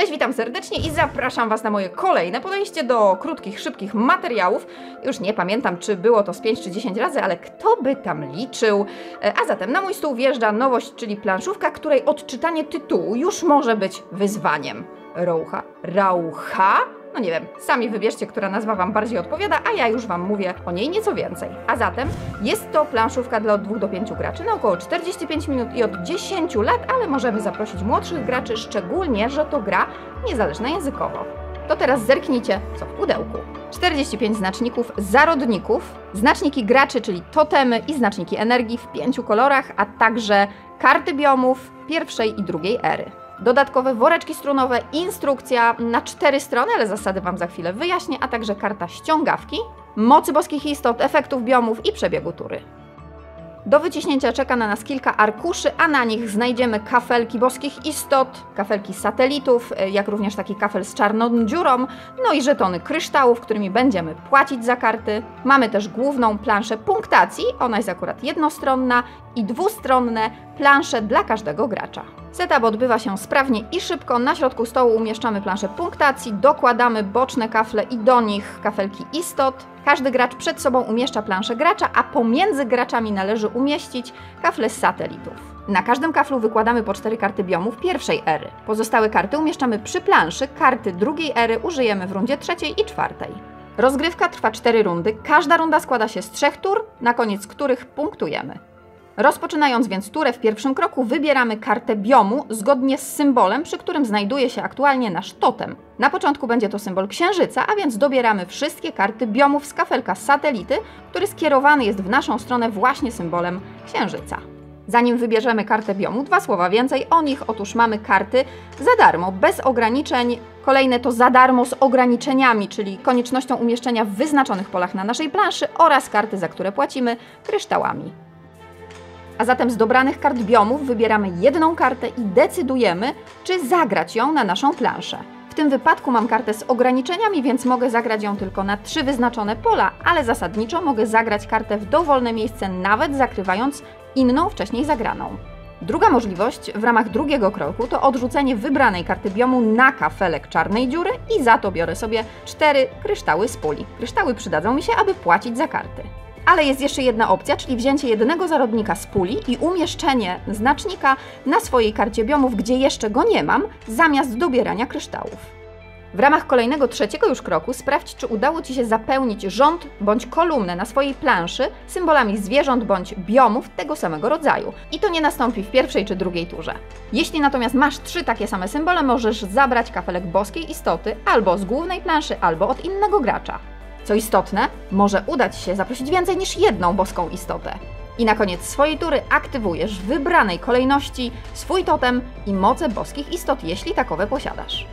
Cześć, witam serdecznie i zapraszam Was na moje kolejne podejście do krótkich, szybkich materiałów. Już nie pamiętam, czy było to z 5 czy 10 razy, ale kto by tam liczył? A zatem na mój stół wjeżdża nowość, czyli planszówka, której odczytanie tytułu już może być wyzwaniem. Rauha. Rauha? No nie wiem, sami wybierzcie, która nazwa Wam bardziej odpowiada, a ja już Wam mówię o niej nieco więcej. A zatem jest to planszówka dla od 2 do 5 graczy na około 45 minut i od 10 lat, ale możemy zaprosić młodszych graczy, szczególnie, że to gra niezależna językowo. To teraz zerknijcie, co w pudełku. 45 znaczników zarodników, znaczniki graczy, czyli totemy i znaczniki energii w 5 kolorach, a także karty biomów pierwszej i drugiej ery. Dodatkowe woreczki strunowe, instrukcja na 4 strony, ale zasady Wam za chwilę wyjaśnię, a także karta ściągawki, mocy boskich istot, efektów biomów i przebiegu tury. Do wyciśnięcia czeka na nas kilka arkuszy, a na nich znajdziemy kafelki boskich istot, kafelki satelitów, jak również taki kafel z czarną dziurą, no i żetony kryształów, którymi będziemy płacić za karty. Mamy też główną planszę punktacji, ona jest akurat jednostronna, i dwustronne plansze dla każdego gracza. Setup odbywa się sprawnie i szybko. Na środku stołu umieszczamy planszę punktacji, dokładamy boczne kafle i do nich kafelki istot. Każdy gracz przed sobą umieszcza planszę gracza, a pomiędzy graczami należy umieścić kafle z satelitów. Na każdym kaflu wykładamy po 4 karty biomów pierwszej ery. Pozostałe karty umieszczamy przy planszy, karty drugiej ery użyjemy w rundzie 3. i 4. Rozgrywka trwa 4 rundy, każda runda składa się z 3 tur, na koniec których punktujemy. Rozpoczynając więc turę w pierwszym kroku wybieramy kartę biomu zgodnie z symbolem, przy którym znajduje się aktualnie nasz totem. Na początku będzie to symbol księżyca, a więc dobieramy wszystkie karty biomów z kafelka satelity, który skierowany jest w naszą stronę właśnie symbolem księżyca. Zanim wybierzemy kartę biomu, 2 słowa więcej o nich. Otóż mamy karty za darmo, bez ograniczeń. Kolejne to za darmo z ograniczeniami, czyli koniecznością umieszczenia w wyznaczonych polach na naszej planszy, oraz karty, za które płacimy, kryształami. A zatem z dobranych kart biomów wybieramy jedną kartę i decydujemy, czy zagrać ją na naszą planszę. W tym wypadku mam kartę z ograniczeniami, więc mogę zagrać ją tylko na 3 wyznaczone pola, ale zasadniczo mogę zagrać kartę w dowolne miejsce, nawet zakrywając inną wcześniej zagraną. Druga możliwość w ramach drugiego kroku to odrzucenie wybranej karty biomu na kafelek czarnej dziury i za to biorę sobie 4 kryształy z puli. Kryształy przydadzą mi się, aby płacić za karty. Ale jest jeszcze jedna opcja, czyli wzięcie jednego zarodnika z puli i umieszczenie znacznika na swojej karcie biomów, gdzie jeszcze go nie mam, zamiast dobierania kryształów. W ramach kolejnego, 3. już kroku sprawdź, czy udało Ci się zapełnić rząd bądź kolumnę na swojej planszy symbolami zwierząt bądź biomów tego samego rodzaju. I to nie nastąpi w 1. czy 2. turze. Jeśli natomiast masz 3 takie same symbole, możesz zabrać kafelek boskiej istoty albo z głównej planszy, albo od innego gracza. Co istotne, może udać się zaprosić więcej niż jedną boską istotę. I na koniec swojej tury aktywujesz w wybranej kolejności swój totem i moce boskich istot, jeśli takowe posiadasz.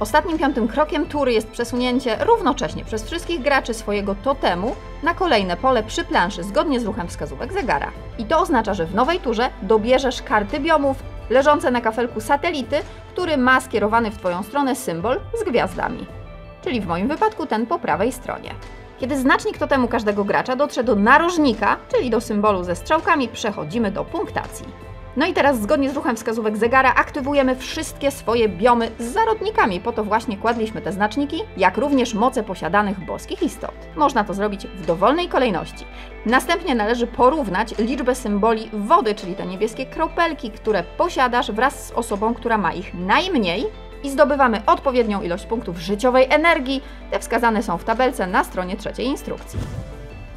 Ostatnim 5. krokiem tury jest przesunięcie równocześnie przez wszystkich graczy swojego totemu na kolejne pole przy planszy zgodnie z ruchem wskazówek zegara. I to oznacza, że w nowej turze dobierzesz karty biomów leżące na kafelku satelity, który ma skierowany w Twoją stronę symbol z gwiazdami. Czyli w moim wypadku ten po prawej stronie. Kiedy znacznik totemu każdego gracza dotrze do narożnika, czyli do symbolu ze strzałkami, przechodzimy do punktacji. No i teraz zgodnie z ruchem wskazówek zegara aktywujemy wszystkie swoje biomy z zarodnikami, po to właśnie kładliśmy te znaczniki, jak również moce posiadanych boskich istot. Można to zrobić w dowolnej kolejności. Następnie należy porównać liczbę symboli wody, czyli te niebieskie kropelki, które posiadasz wraz z osobą, która ma ich najmniej, i zdobywamy odpowiednią ilość punktów życiowej energii. Te wskazane są w tabelce na stronie 3. instrukcji.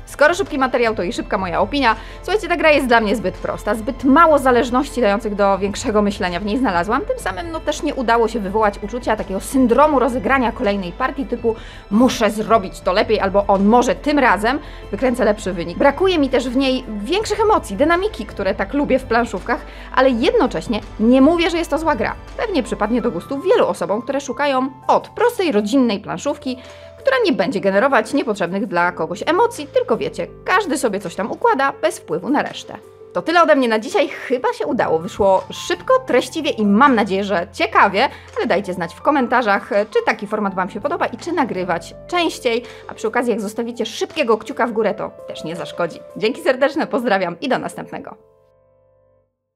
Skoro szybki materiał, to i szybka moja opinia. Słuchajcie, ta gra jest dla mnie zbyt prosta, zbyt mało zależności dających do większego myślenia w niej znalazłam, tym samym też nie udało się wywołać uczucia takiego syndromu rozegrania kolejnej partii typu muszę zrobić to lepiej albo on może tym razem wykręcę lepszy wynik. Brakuje mi też w niej większych emocji, dynamiki, które tak lubię w planszówkach, ale jednocześnie nie mówię, że jest to zła gra. Pewnie przypadnie do gustu wielu osobom, które szukają od prostej, rodzinnej planszówki, która nie będzie generować niepotrzebnych dla kogoś emocji, tylko wiecie, każdy sobie coś tam układa bez wpływu na resztę. To tyle ode mnie na dzisiaj, chyba się udało, wyszło szybko, treściwie i mam nadzieję, że ciekawie, ale dajcie znać w komentarzach, czy taki format Wam się podoba i czy nagrywać częściej, a przy okazji jak zostawicie szybkiego kciuka w górę, to też nie zaszkodzi. Dzięki serdeczne, pozdrawiam i do następnego.